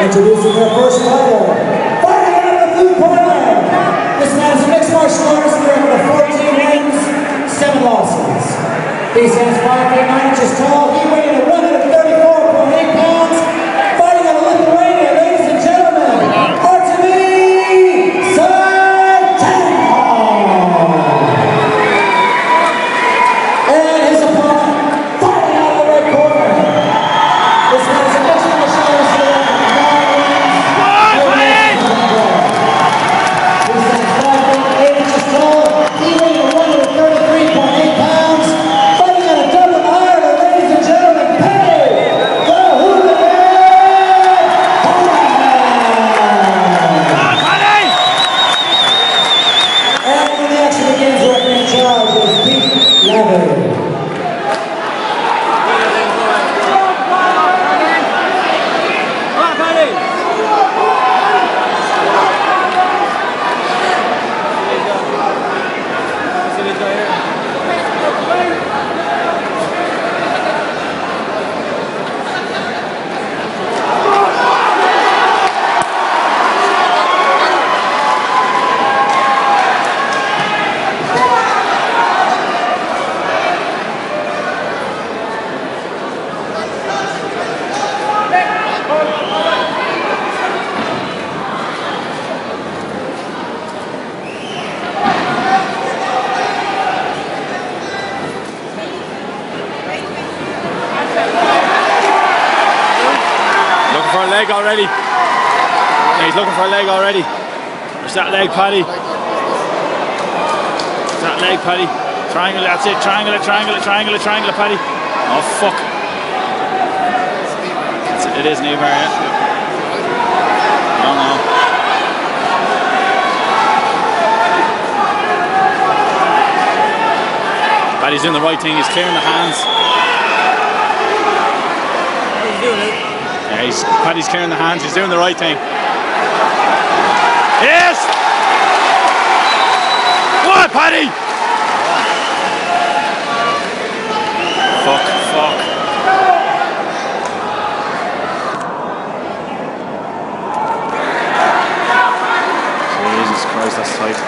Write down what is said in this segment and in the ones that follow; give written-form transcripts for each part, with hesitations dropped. Introducing our first fighter, fighting out of the blue corner. This man is a mixed martial artist with 14 wins, 7 losses. He stands 5'9" inches tall. He weighed in 134.8 pounds. Fighting out of Lithuania, ladies and gentlemen, Artemy Santanov. And his opponent, fighting out of the red corner. This man is a mixed martial artist. Already. Yeah, he's looking for a leg already. It's that leg, Paddy. It's that leg, Paddy. Triangle, that's it. Triangle it, triangle it, triangle it, triangle it, Paddy. Oh, fuck. It is knee bar, yeah. No, no. Paddy's doing the right thing. He's clearing the hands. He's doing it. Yeah, Paddy's clearing the hands, he's doing the right thing. Yes! What, Paddy? Fuck, fuck. Jesus Christ, that's tight.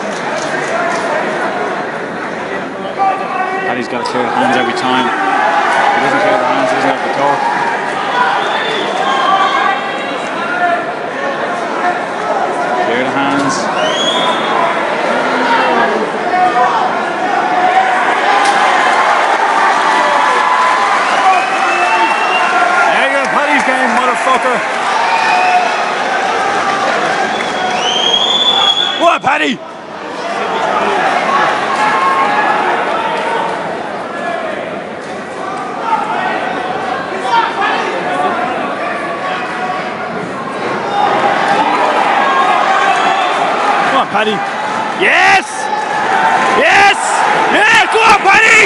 Paddy's got to clear the hands every time. If he doesn't clear the hands, he doesn't have the torque. Clear the hands. There you go, Paddy's game, motherfucker. What, Paddy? Paddy. Yes! Yes! Yeah, go on, Paddy!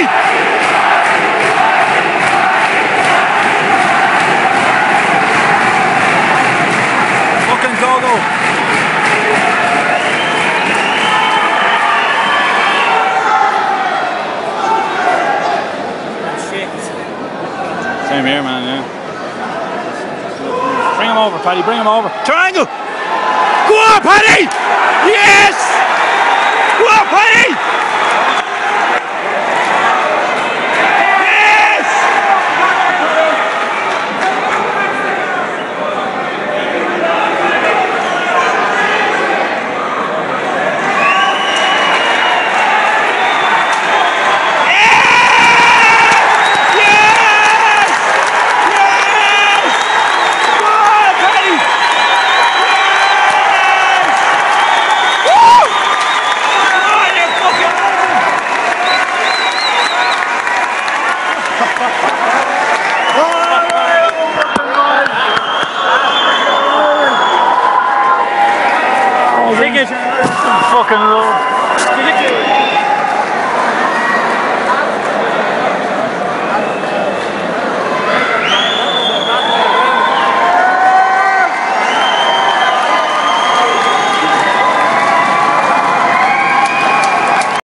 Fucking go-go. Same here, man, yeah. Bring him over, Paddy, bring him over. Triangle! Go on, Paddy! Yes! What, Paddy? Yes! Yes! Yes! Yes! What, Paddy? Fucking love.